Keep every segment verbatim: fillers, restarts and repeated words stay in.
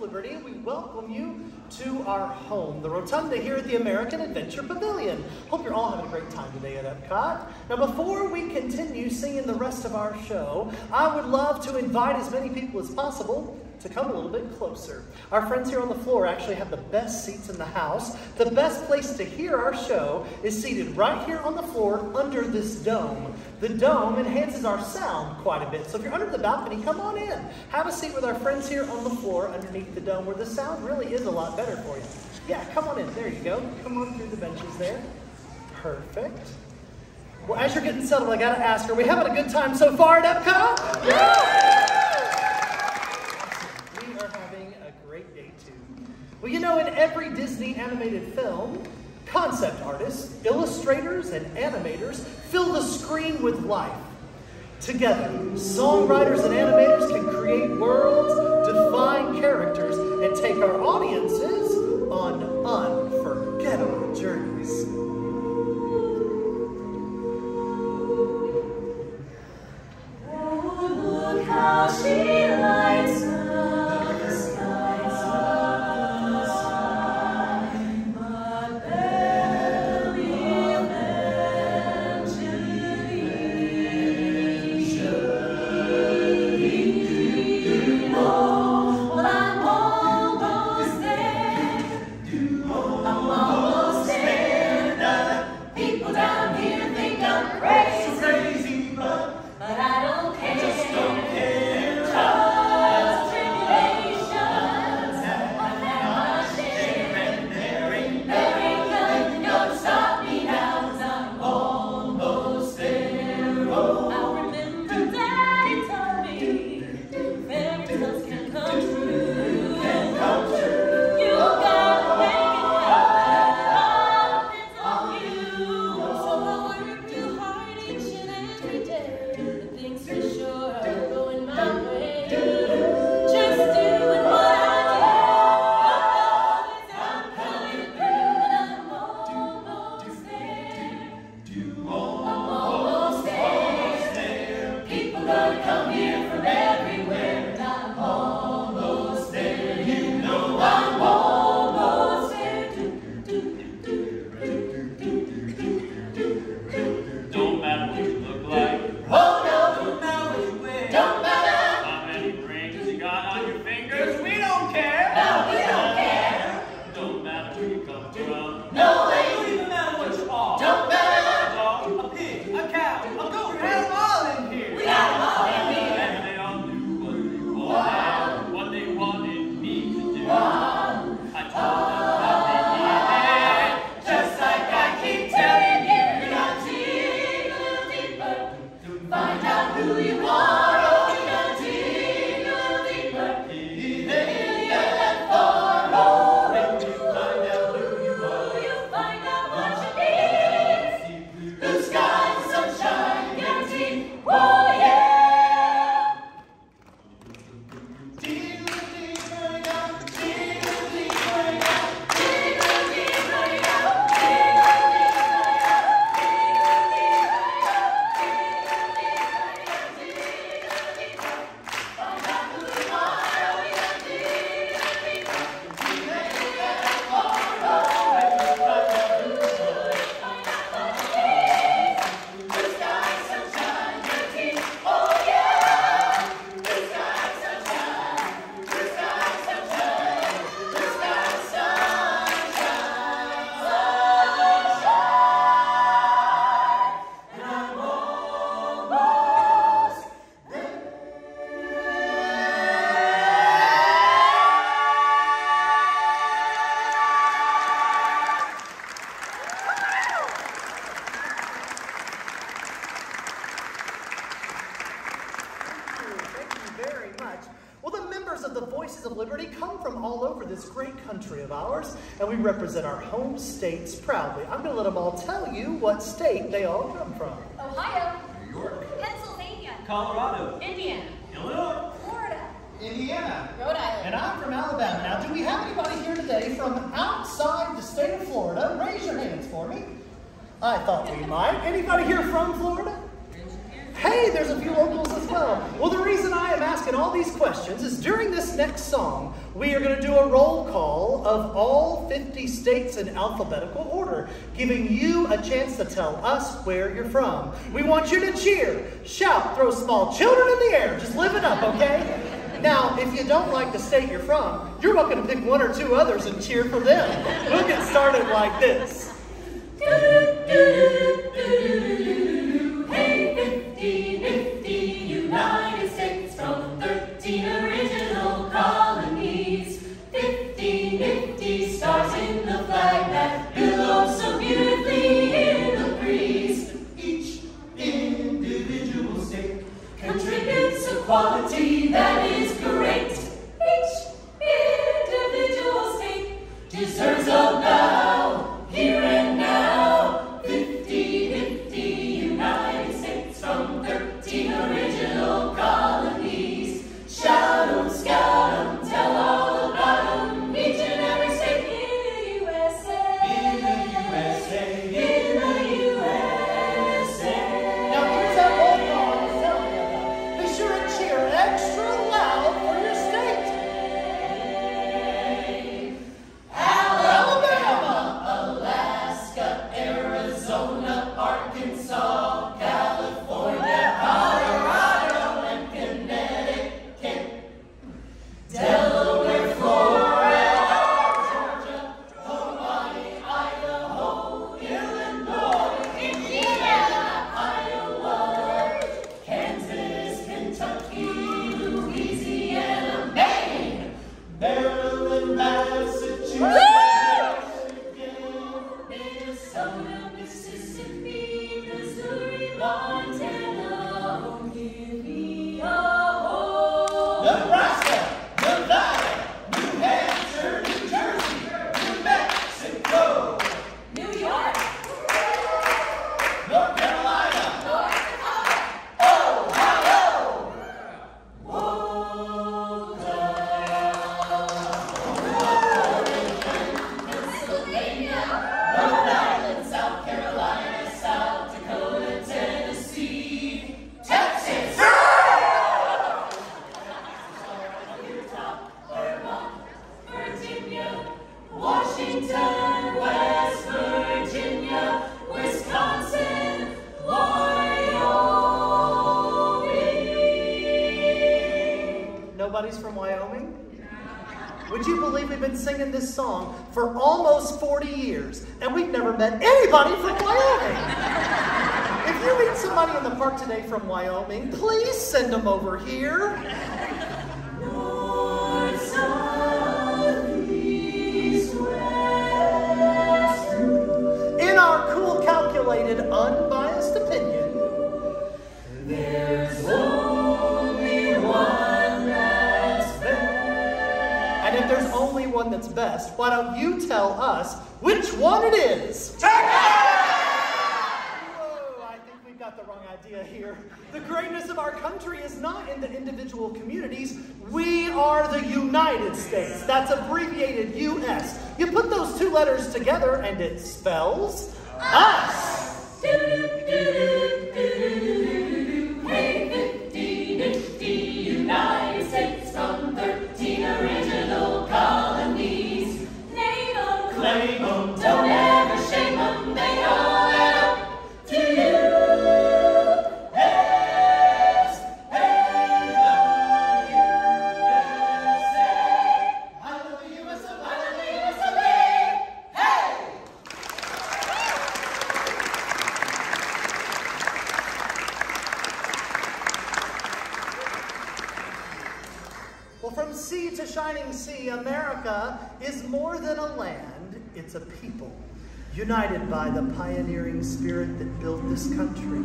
Liberty, we welcome you to our home, the Rotunda here at the American Adventure Pavilion. Hope you're all having a great time today at Epcot. Now, before we continue singing the rest of our show, I would love to invite as many people as possible to come a little bit closer. Our friends here on the floor actually have the best seats in the house. The best place to hear our show is seated right here on the floor under this dome. The dome enhances our sound quite a bit. So if you're under the balcony, come on in. Have a seat with our friends here on the floor underneath the dome where the sound really is a lot better for you. Yeah, come on in. There you go. Come on through the benches there. Perfect. Well, as you're getting settled, I gotta ask, are we having a good time so far at Epcot? Yeah! Well, you know, in every Disney animated film, concept artists, illustrators, and animators fill the screen with life. Together, songwriters and animators can create worlds, define characters, and take our audiences on unforgettable journeys. Oh, look how she lights up. Crazy, but I don't care. Just don't care. And we represent our home states proudly. I'm going to let them all tell you what state they all come from. Ohio. New York. Pennsylvania. Colorado. Indiana. Illinois. Florida. Indiana. Rhode Island. And I'm from Alabama. Now, do we have anybody here today from outside the state of Florida? Raise your hands for me. I thought we might. Anybody here from Florida? Hey, there's a few locals as well. Well, the reason I am asking all these questions is during this next song, we are going to do a roll call of all fifty states in alphabetical order, giving you a chance to tell us where you're from. We want you to cheer, shout, throw small children in the air. Just live it up, okay? Now, if you don't like the state you're from, you're welcome to pick one or two others and cheer for them. We'll get started like this. Quality that is great. Each individual state deserves a bow here and now. fifty fifty United States from thirteen original colonies. Shout 'em, scout 'em, tell all about 'em. Each and every state in the U S A. In the U S A. In the U S A. Now here's that roll call. Be sure to extra loud for your state. Alabama, Alaska, Arizona, Arkansas, California, Colorado, and Connecticut, Delaware, Florida, Georgia, Hawaii, Idaho, Illinois, Indiana, Iowa, Kansas, Kentucky, Maryland, Massachusetts, Michigan, Minnesota, Mississippi, Missouri, Montana, oh, give me a home. Nebraska, Nevada, New Hampshire, New Jersey, New Mexico, New York, North Carolina, North Dakota, Ohio. Whoa. Nobody's from Wyoming? Would you believe we've been singing this song for almost forty years and we've never met anybody from Wyoming? If you meet somebody in the park today from Wyoming, please send them over here. North, south, east, west. In our cool, calculated, unbiased opinion, there's only one that's best. And if there's only one that's best, why don't you tell us which one it is? Here. The greatness of our country is not in the individual communities. We are the United States. That's abbreviated U S. You put those two letters together and it spells us. Hey, fifty, fifty, United States from thirteen original colonies. Name them, claim them, don't ever shame them, they all add up to you. Shining sea, America is more than a land, it's a people, united by the pioneering spirit that built this country.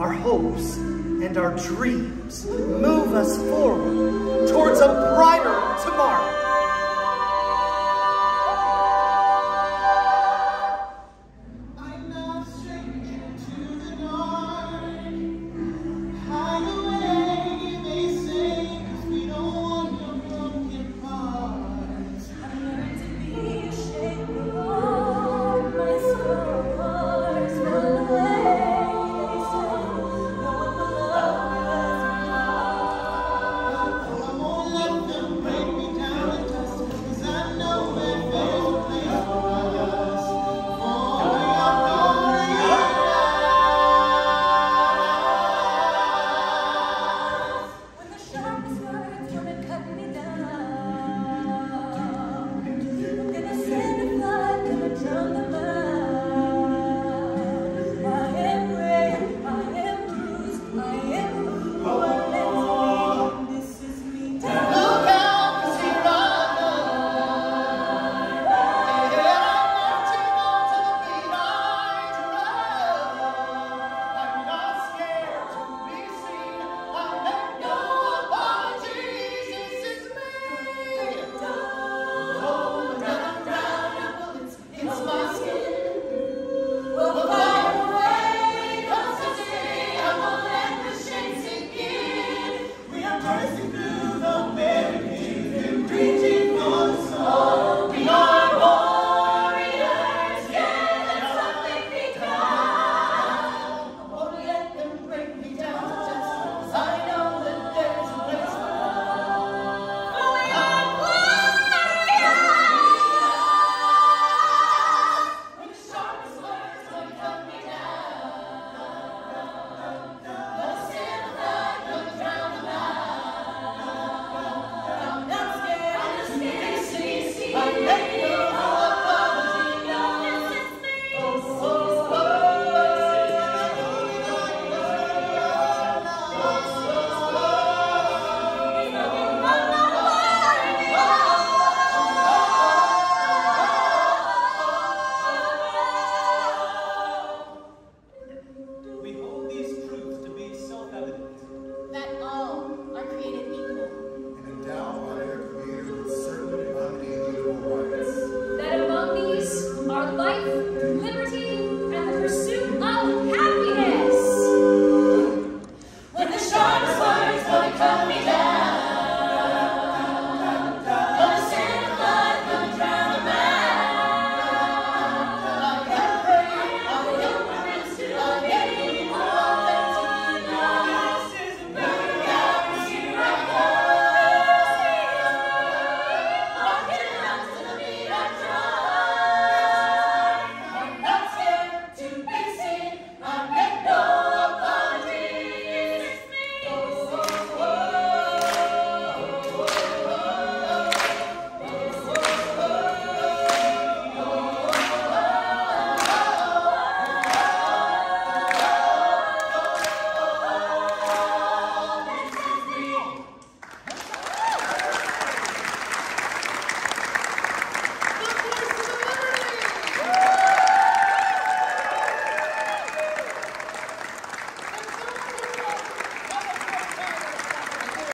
Our hopes and our dreams move us forward towards a brighter tomorrow.